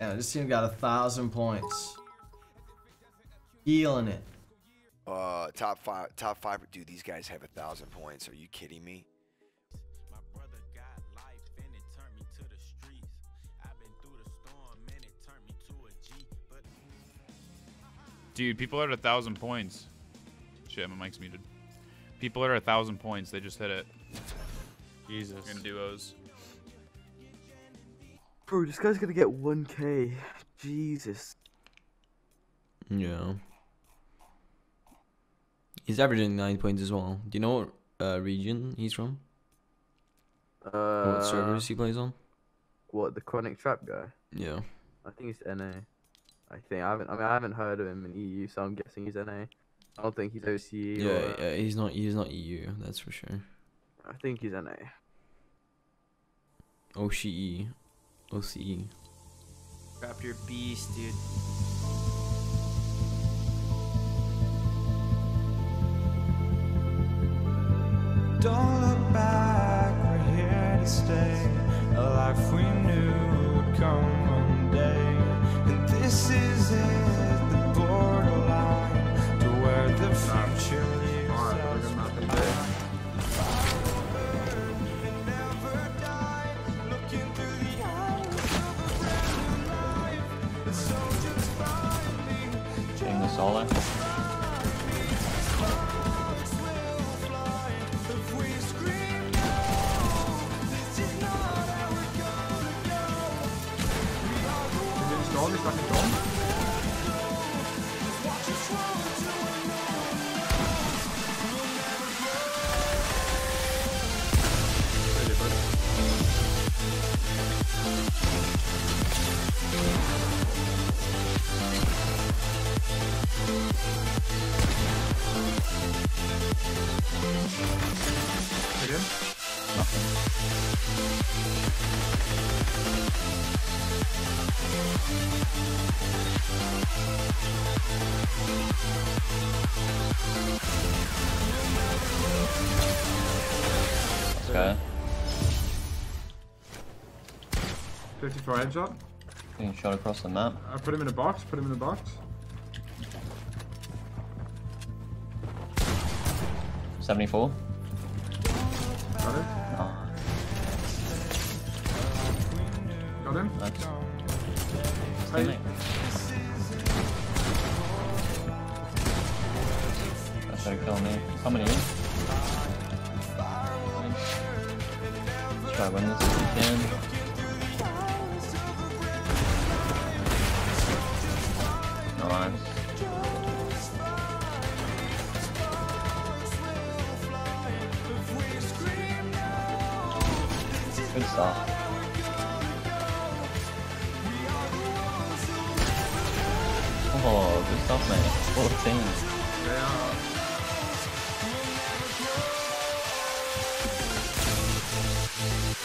Yeah, this team got 1,000 points. Feeling it. Top five, dude. These guys have 1,000 points. Are you kidding me? Dude, people are at 1,000 points. Shit, my mic's muted. People are at 1,000 points. They just hit it. Jesus. We're gonna duos. Bro, this guy's gonna get 1K. Jesus. Yeah. He's averaging 9 points as well. Do you know what region he's from? What servers he plays on? What, the Chronic Trap guy? Yeah. I think he's NA. I think I haven't heard of him in EU, so I'm guessing he's NA. I don't think he's OCE. Yeah, or, yeah, he's not EU, that's for sure. I think he's NA. OCE. Grab your beast, dude. Don't look back, we're here to stay. A life we knew would come one day. And this is it, the borderline to where the future lives out the night. All that. Okay. 54 headshot. I think he shot across the map. I put him in a box, put him in a box. 74. Got it. Oh. Got him. Nice. Hey. That's gonna kill me. How many? Try to win this if we can. Nice. Good stuff. Oh, good stuff, man. What a team. Yeah,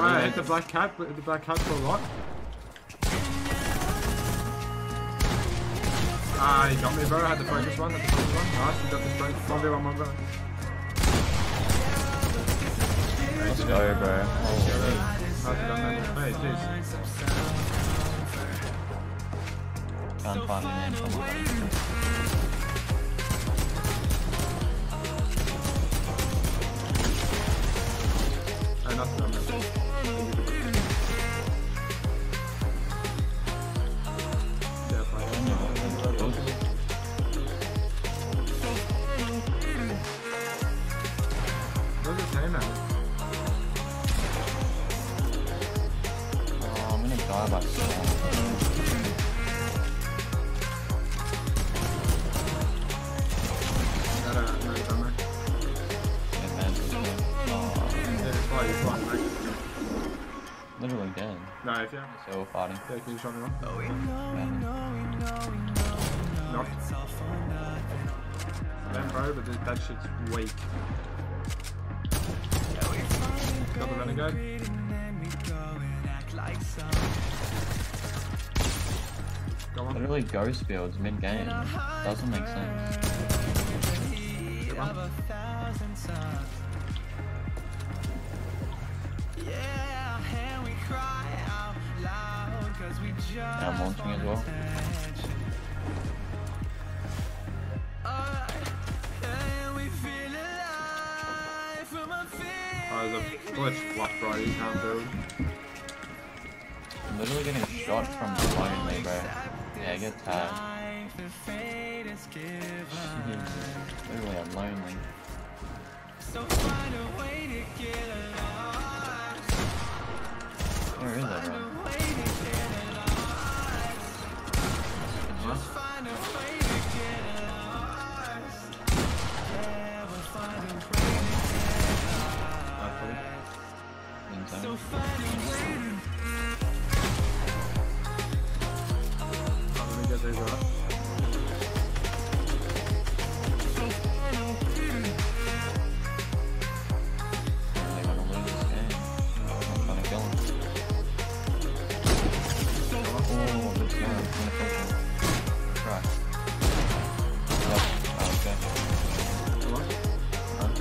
I hit the black cat, but the black cat for a lot. Ah, he got me, bro. I had the focus one. Nice, you got the focus. 1v1, 1v1. Let's go, bro. Can't find him. Literally dead. Nice, yeah. So funny. Yeah, can you show me one? Oh, yeah. Knock. Damn, bro, but that shit's weak. Got the renegade. Go on. Literally ghost builds mid-game. Doesn't make sense. Good one. Yeah, I'm launching as well. Oh, there's a glitch block, bro. You can't build. I'm literally getting shot from the line, bro. Yeah, I get tired. Literally, I'm lonely. Where is that, bro? So funny waiting. I'm gonna get these off. So funny waiting. I'm gonna lose this game. I'm gonna kill him. So oh, this guy is gonna kill him. Try. Oh, okay. What? Alright,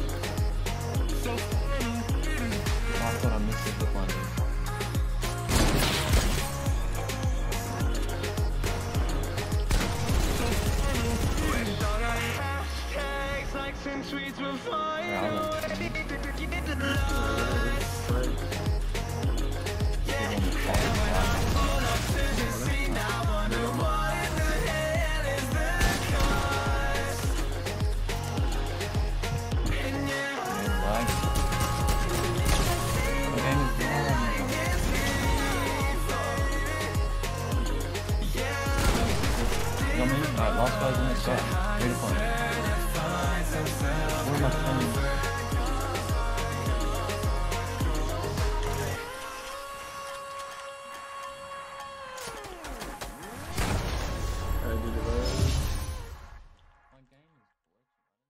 last guy's in the shot. Beautiful. Where am I from?